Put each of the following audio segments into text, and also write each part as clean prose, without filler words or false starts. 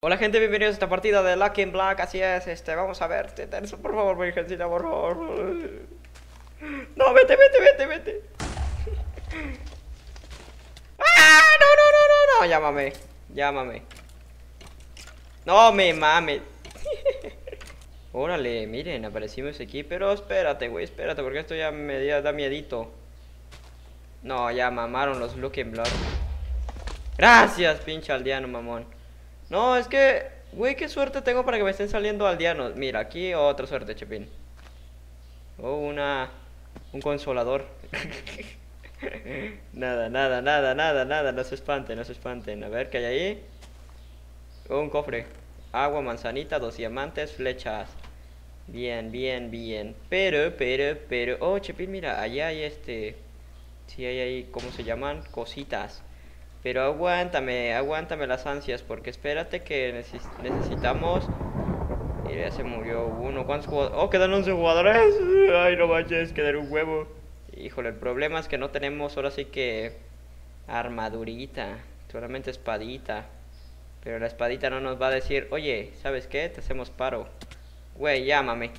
Hola gente, bienvenidos a esta partida de Lucky in Black, así es, vamos a ver, Terzo, por favor, virgencita, por favor. No, vete. ¡Ah! No, llámame. No me mames. Órale, miren, aparecimos aquí, pero espérate, güey, espérate, porque esto ya me da miedito. No, ya mamaron los Lucky in Black. Gracias, pinche aldeano, mamón. No, es que, güey, qué suerte tengo para que me estén saliendo aldeanos. Mira, aquí otra suerte, Chepín. O un consolador. Nada. No se espanten. A ver, ¿qué hay ahí? Un cofre. Agua, manzanita, 2 diamantes, flechas. Bien. Pero. Oh, Chepín, mira, allá hay Sí, hay ahí, ¿cómo se llaman? Cositas. Pero aguántame las ansias, porque espérate que necesitamos... Ya se murió uno, ¿cuántos jugadores? ¡Oh, quedan 11 jugadores! ¡Ay, no manches, quedar un huevo! Híjole, el problema es que no tenemos ahora sí que... armadurita, solamente espadita. Pero la espadita no nos va a decir, oye, ¿sabes qué? Te hacemos paro. Güey, llámame.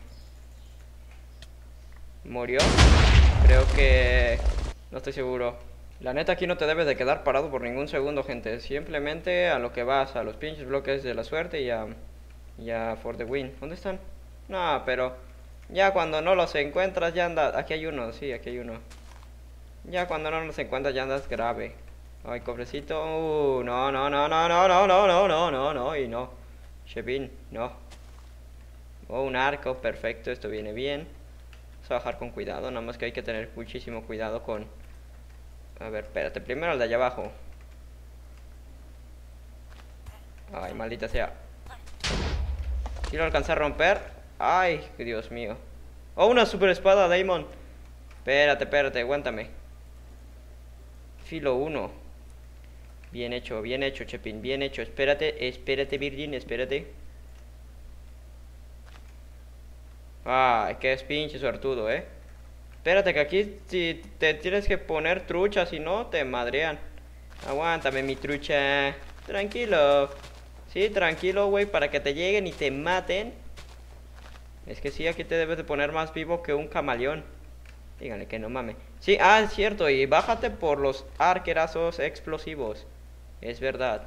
¿Murió? Creo que... no estoy seguro. La neta, aquí no te debes de quedar parado por ningún segundo, gente. Simplemente a lo que vas, a los pinches bloques de la suerte y a for the win. ¿Dónde están? No, pero ya cuando no los encuentras ya andas... Aquí hay uno, sí, aquí hay uno. Ya cuando no los encuentras ya andas grave. Ay, cofrecito. No. Chepín, no. Oh, un arco, perfecto, esto viene bien. Vamos a bajar con cuidado, nada más que hay que tener muchísimo cuidado con... A ver, espérate, primero el de allá abajo. Ay, maldita sea. Si lo alcanzé a romper. Ay, Dios mío. Oh, una super espada, Damon. Espérate, aguántame. Filo 1. Bien hecho, Chepín, bien hecho. Espérate, Virgin, espérate. Ay, qué es pinche suertudo, Espérate que aquí si te tienes que poner trucha, si no te madrean. Aguántame mi trucha. Tranquilo. Sí, tranquilo, güey, para que te lleguen y te maten. Es que sí, aquí te debes de poner más vivo que un camaleón. Díganle que no mame. Sí, es cierto, y bájate por los arquerazos explosivos. Es verdad.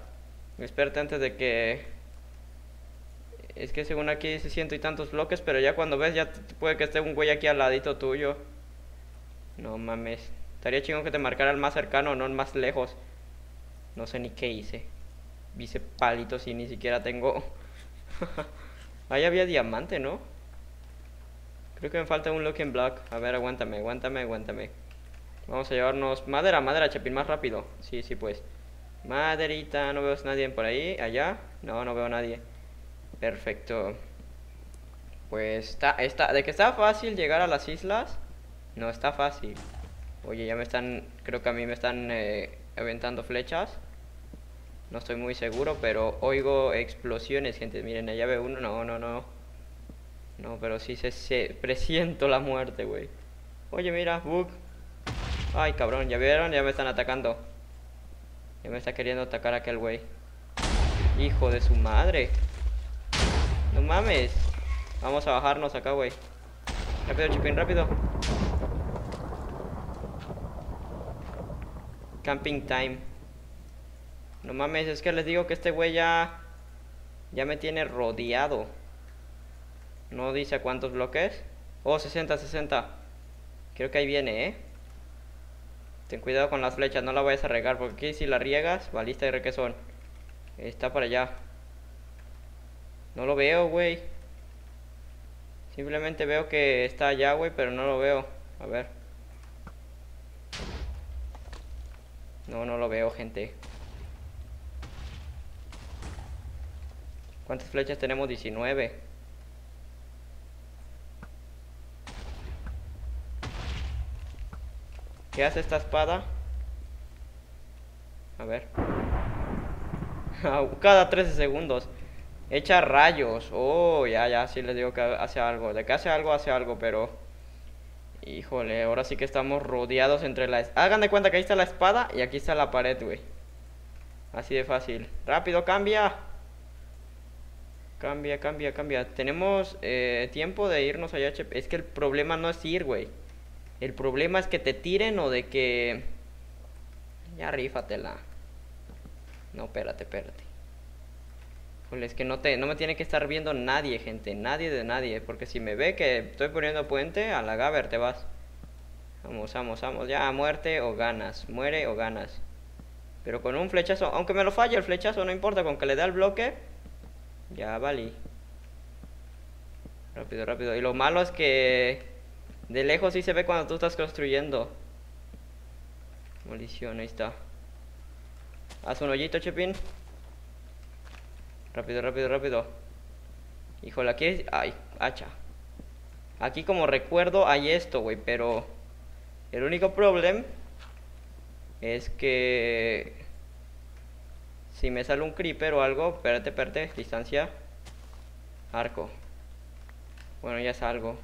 Espérate antes de que... Es que según aquí dice 100 y tantos bloques, pero ya cuando ves ya puede que esté un güey aquí al ladito tuyo. No mames. Estaría chingón que te marcara el más cercano, no el más lejos. No sé ni qué hice. Hice palitos y ni siquiera tengo... Ahí había diamante, ¿no? Creo que me falta un Lucky in Black. A ver, aguántame. Vamos a llevarnos... Madera, Chepín, más rápido. Sí, pues. Maderita, no veo a nadie por ahí. Allá. No veo a nadie. Perfecto. Pues está... De que está fácil llegar a las islas... No está fácil. Oye, ya me están... Creo que a mí me están aventando flechas. No estoy muy seguro, pero oigo explosiones, gente. Miren, allá veo uno. No, pero sí se presiento la muerte, güey. Oye, mira, bug. Ay, cabrón, ¿ya vieron? Ya me están atacando. Ya me está queriendo atacar aquel güey. Hijo de su madre. No mames. Vamos a bajarnos acá, güey. Rápido, Chepín, rápido. Camping time. No mames, es que les digo que este güey ya me tiene rodeado. No dice a cuántos bloques. Oh, 60. Creo que ahí viene, Ten cuidado con las flechas, no la vayas a regar, porque aquí si la riegas, balista y requesón. Está para allá. No lo veo, güey. Simplemente veo que está allá, güey, pero no lo veo. A ver. No lo veo, gente. ¿Cuántas flechas tenemos? 19. ¿Qué hace esta espada? A ver. Cada 13 segundos. Echa rayos. Oh, ya, sí les digo que hace algo. De que hace algo, pero... Híjole, ahora sí que estamos rodeados entre las... Hagan de cuenta que ahí está la espada y aquí está la pared, güey. Así de fácil. ¡Rápido, cambia! Cambia, cambia, cambia. Tenemos tiempo de irnos allá. Es que el problema no es ir, güey. El problema es que te tiren o de que... Ya rífatela. No, espérate, espérate. Pues es que no me tiene que estar viendo nadie, gente. Nadie de nadie. Porque si me ve que estoy poniendo puente, a la Gaber te vas. Vamos, vamos, vamos. Ya, muerte o ganas. Muere o ganas. Pero con un flechazo. Aunque me lo falle el flechazo, no importa. Con que le dé al bloque, ya valí. Rápido, rápido. Y lo malo es que... de lejos sí se ve cuando tú estás construyendo. Demolición, ahí está. Haz un hoyito, Chepín. Rápido, rápido, rápido. Híjole, aquí... ay, hacha. Aquí como recuerdo hay esto, güey, pero... el único problema... es que... si me sale un creeper o algo... espérate, espérate, distancia. Arco. Bueno, ya salgo.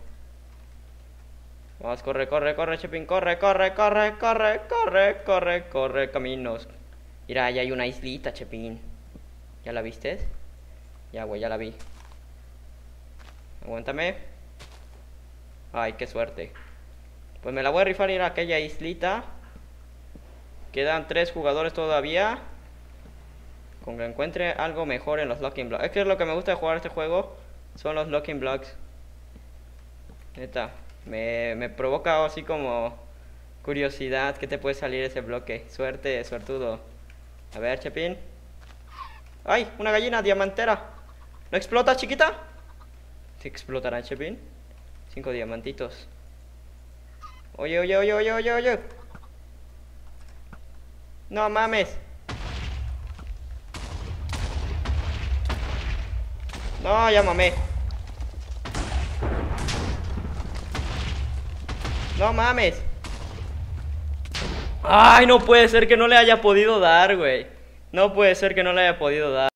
Vamos, corre, corre, corre, Chepín, corre, corre, corre, corre, corre, corre, corre, caminos. Mira, allá hay una islita, Chepín. ¿Ya la viste? Ya, güey, ya la vi. Aguántame. Ay, qué suerte. Pues me la voy a rifar ir a aquella islita. Quedan 3 jugadores todavía. Con que encuentre algo mejor en los locking blocks. Es que es lo que me gusta de jugar este juego. Son los locking blocks. Neta. Me provoca así como curiosidad, que te puede salir ese bloque. Suerte, suertudo. A ver, Chepín. ¡Ay! Una gallina diamantera. ¿No explota, chiquita? ¿Se explotará, Chepín? 5 diamantitos. Oye, oye, oye, oye, oye, oye. No mames. No, ya mamé. No mames. Ay, no puede ser que no le haya podido dar, güey. No puede ser que no le haya podido dar.